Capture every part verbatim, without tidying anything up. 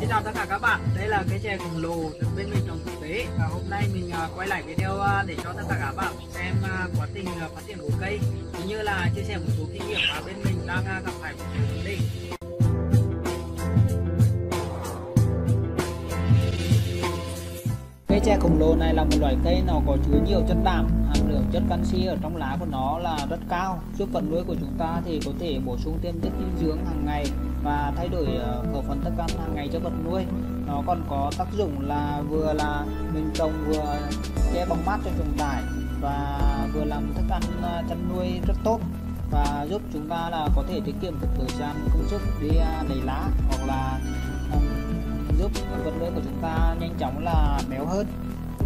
Xin chào tất cả các bạn, đây là cái chè khổng lồ được bên mình trồng thực tế. Và hôm nay mình quay lại video để cho tất cả các bạn xem quá trình phát triển của cây, cũng như là chia sẻ một số kinh nghiệm mà bên mình đang gặp phải một số vấn đề. Cây chè khổng lồ này là một loại cây nó có chứa nhiều chất đạm, hàm lượng chất canxi ở trong lá của nó là rất cao, giúp vật nuôi của chúng ta thì có thể bổ sung thêm chất dinh dưỡng hàng ngày và thay đổi khẩu phần thức ăn hàng ngày cho vật nuôi. Nó còn có tác dụng là vừa là mình trồng vừa che bóng mát cho chuồng trại và vừa làm thức ăn chăn nuôi rất tốt, và giúp chúng ta là có thể tiết kiệm được thời gian công sức đi lấy lá, hoặc là giúp vật nuôi của chúng ta nhanh chóng là béo hơn.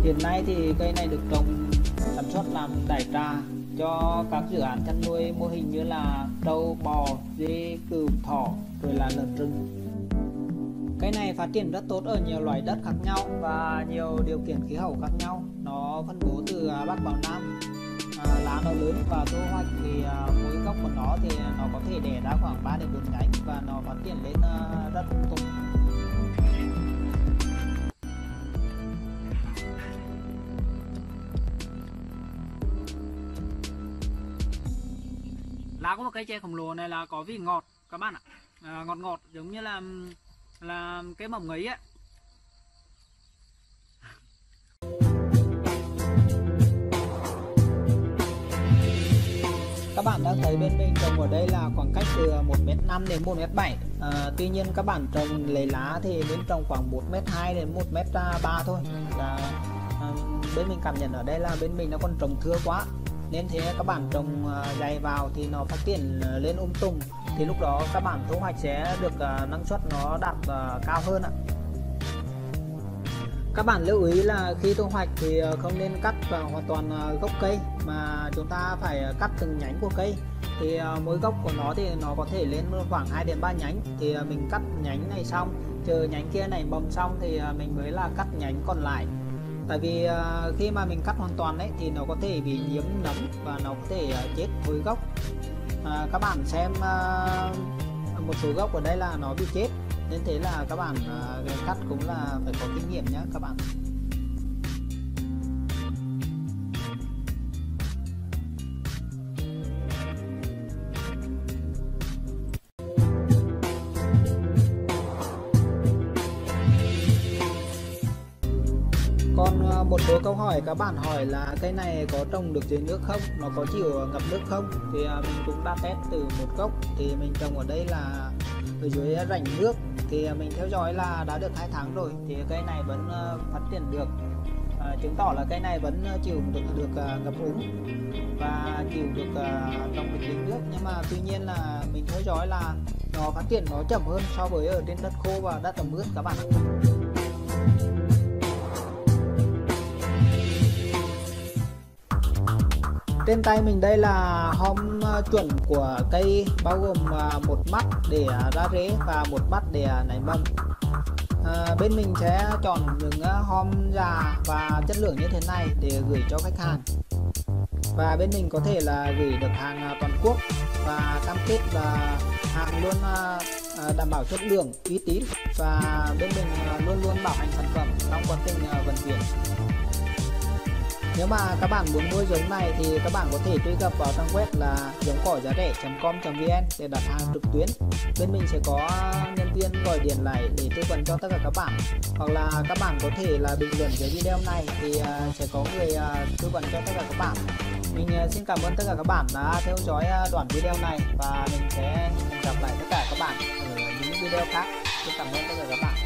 Hiện nay thì cây này được trồng sản xuất làm đại trà cho các dự án chăn nuôi mô hình như là trâu, bò, dê, cừu, thỏ, rồi là lợn rừng. Cây này phát triển rất tốt ở nhiều loại đất khác nhau và nhiều điều kiện khí hậu khác nhau. Nó phân bố từ Bắc vào Nam. À, lá nó lớn và thu hoạch thì à, mỗi gốc của nó thì nó có thể đẻ ra khoảng ba đến bốn nhánh và nó phát triển lên à, rất hùng tùng. Lá của một cây chè khổng lồ này là có vị ngọt các bạn ạ, à, ngọt ngọt giống như là là cái mầm ngấy ấy. Các bạn đã thấy bên mình trồng ở đây là khoảng cách từ một mét năm đến một mét bảy. À, tuy nhiên các bạn trồng lấy lá thì bên trồng khoảng một mét hai đến một mét ba thôi. Là à, bên mình cảm nhận ở đây là bên mình nó còn trồng thưa quá. Nên thế các bạn trồng dày vào thì nó phát triển lên um tùm, thì lúc đó các bạn thu hoạch sẽ được năng suất nó đạt cao hơn ạ. Các bạn lưu ý là khi thu hoạch thì không nên cắt vào hoàn toàn gốc cây, mà chúng ta phải cắt từng nhánh của cây. Thì mỗi gốc của nó thì nó có thể lên khoảng hai đến ba nhánh, thì mình cắt nhánh này xong, chờ nhánh kia này mầm xong thì mình mới là cắt nhánh còn lại. Tại vì khi mà mình cắt hoàn toàn đấy thì nó có thể bị nhiễm nấm và nó có thể chết thối gốc. À, các bạn xem à, một số gốc ở đây là nó bị chết, nên thế là các bạn à, cắt cũng là phải có kinh nghiệm nhé các bạn. Còn một số câu hỏi các bạn hỏi là cây này có trồng được dưới nước không, nó có chịu ngập nước không, thì mình cũng đã test từ một gốc. Thì mình trồng ở đây là ở dưới rãnh nước, thì mình theo dõi là đã được hai tháng rồi thì cây này vẫn phát triển được, à, chứng tỏ là cây này vẫn chịu được, được ngập úng và chịu được trồng được dưới nước. Nhưng mà tuy nhiên là mình theo dõi là nó phát triển nó chậm hơn so với ở trên đất khô và đất ẩm ướt các bạn ạ. Trên tay mình đây là hom chuẩn của cây, bao gồm một mắt để ra rễ và một mắt để nảy mầm. À, bên mình sẽ chọn những hom già và chất lượng như thế này để gửi cho khách hàng. Và bên mình có thể là gửi được hàng toàn quốc và cam kết là hàng luôn đảm bảo chất lượng, uy tín, và bên mình luôn luôn bảo hành sản phẩm trong quá trình vận chuyển. Nếu mà các bạn muốn mua giống này thì các bạn có thể truy cập vào trang web là giống cỏ giá rẻ chấm com chấm vn để đặt hàng trực tuyến. Bên mình sẽ có nhân viên gọi điện lại để tư vấn cho tất cả các bạn. Hoặc là các bạn có thể là bình luận dưới video này thì sẽ có người tư vấn cho tất cả các bạn. Mình xin cảm ơn tất cả các bạn đã theo dõi đoạn video này, và mình sẽ gặp lại tất cả các bạn ở những video khác. Xin cảm ơn tất cả các bạn.